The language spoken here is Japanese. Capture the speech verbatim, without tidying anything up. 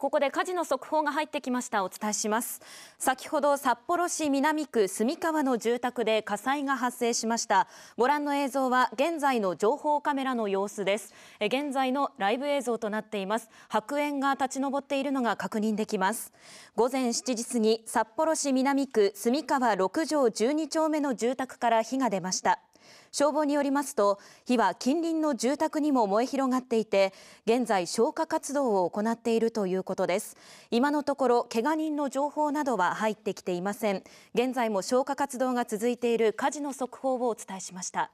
ここで火事の速報が入ってきました。お伝えします。先ほど札幌市南区住川の住宅で火災が発生しました。ご覧の映像は現在の情報カメラの様子です。現在のライブ映像となっています。白煙が立ち上っているのが確認できます。午前しちじ過ぎ、札幌市南区住川ろくじょうじゅうにちょうめの住宅から火が出ました。消防によりますと、火は近隣の住宅にも燃え広がっていて、現在消火活動を行っているということです。今のところ怪我人の情報などは入ってきていません。現在も消火活動が続いている火事の速報をお伝えしました。